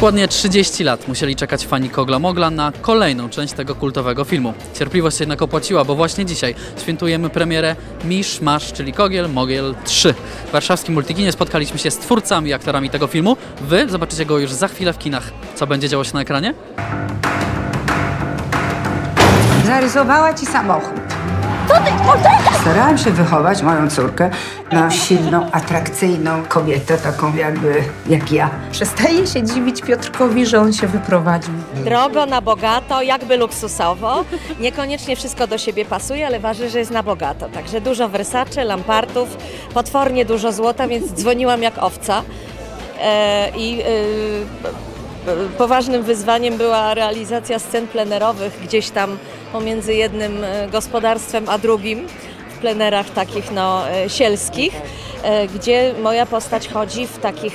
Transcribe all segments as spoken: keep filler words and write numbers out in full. Dokładnie trzydzieści lat musieli czekać fani Kogla-Mogla na kolejną część tego kultowego filmu. Cierpliwość się jednak opłaciła, bo właśnie dzisiaj świętujemy premierę Misz Masz, czyli Kogel-Mogel trzy. W warszawskim Multikinie spotkaliśmy się z twórcami i aktorami tego filmu. Wy zobaczycie go już za chwilę w kinach. Co będzie działo się na ekranie? Zarysowała ci samochód. Co ty? Starałam się wychować moją córkę na silną, atrakcyjną kobietę, taką jakby jak ja. Przestaję się dziwić Piotrkowi, że on się wyprowadził. Drogo, na bogato, jakby luksusowo. Niekoniecznie wszystko do siebie pasuje, ale ważne, że jest na bogato. Także dużo Versace, Lampardów, potwornie dużo złota, więc dzwoniłam jak owca. E, i, e, Poważnym wyzwaniem była realizacja scen plenerowych gdzieś tam pomiędzy jednym gospodarstwem a drugim, w plenerach takich no, sielskich, gdzie moja postać chodzi w takich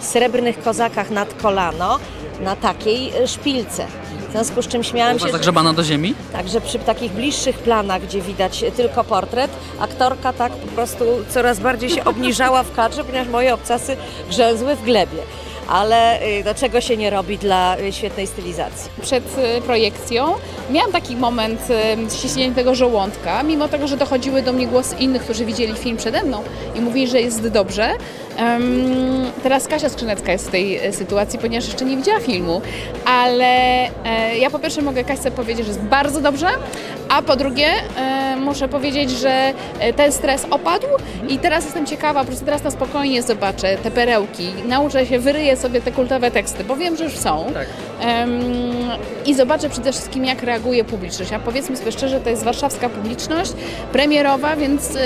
srebrnych kozakach nad kolano, na takiej szpilce. W związku z czym śmiałam się... Zagrzebana do ziemi? Tak, że przy takich bliższych planach, gdzie widać tylko portret, aktorka tak po prostu coraz bardziej się obniżała w kadrze, ponieważ moje obcasy grzęzły w glebie. Ale do czego się nie robi dla świetnej stylizacji. Przed projekcją miałam taki moment ściśnięcia tego żołądka, mimo tego, że dochodziły do mnie głosy innych, którzy widzieli film przede mną i mówili, że jest dobrze. Teraz Kasia Skrzynecka jest w tej sytuacji, ponieważ jeszcze nie widziała filmu, ale ja po pierwsze mogę Kasi powiedzieć, że jest bardzo dobrze, a po drugie muszę powiedzieć, że ten stres opadł i teraz jestem ciekawa, po prostu teraz na spokojnie zobaczę te perełki, nauczę się, wyryję sobie te kultowe teksty, bo wiem, że już są. Tak. Um, I zobaczę przede wszystkim, jak reaguje publiczność. A powiedzmy sobie szczerze, to jest warszawska publiczność, premierowa, więc y,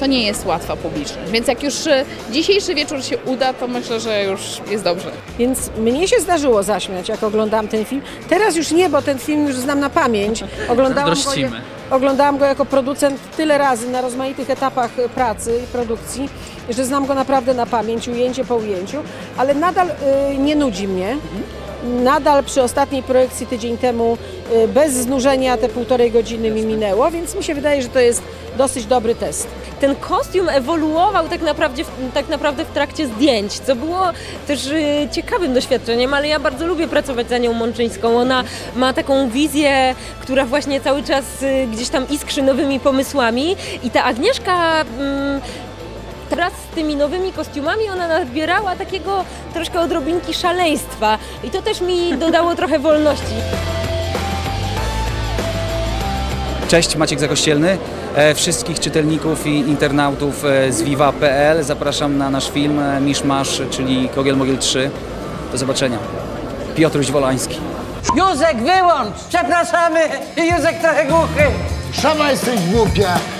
to nie jest łatwa publiczność. Więc jak już y, dzisiejszy wieczór się uda, to myślę, że już jest dobrze. Więc mnie się zdarzyło zaśmiać, jak oglądałam ten film. Teraz już nie, bo ten film już znam na pamięć. Oglądałam go, je, oglądałam go jako producent tyle razy na rozmaitych etapach pracy i produkcji, że znam go naprawdę na pamięć, ujęcie po ujęciu, ale nadal y, nie nudzi mnie. Nadal przy ostatniej projekcji tydzień temu bez znużenia te półtorej godziny mi minęło, więc mi się wydaje, że to jest dosyć dobry test. Ten kostium ewoluował tak naprawdę, tak naprawdę w trakcie zdjęć, co było też ciekawym doświadczeniem, ale ja bardzo lubię pracować z Anią Mączyńską. Ona ma taką wizję, która właśnie cały czas gdzieś tam iskrzy nowymi pomysłami i ta Agnieszka... Mm, Teraz z tymi nowymi kostiumami ona nabierała takiego troszkę odrobinki szaleństwa i to też mi dodało trochę wolności. Cześć, Maciek Zakościelny. Wszystkich czytelników i internautów z Viva kropka pe el zapraszam na nasz film Misz Masz, czyli Kogel-Mogel trzy. Do zobaczenia. Piotr Zwolański. Józek, wyłącz! Przepraszamy! Józek trochę głuchy! Sama jesteś głupia!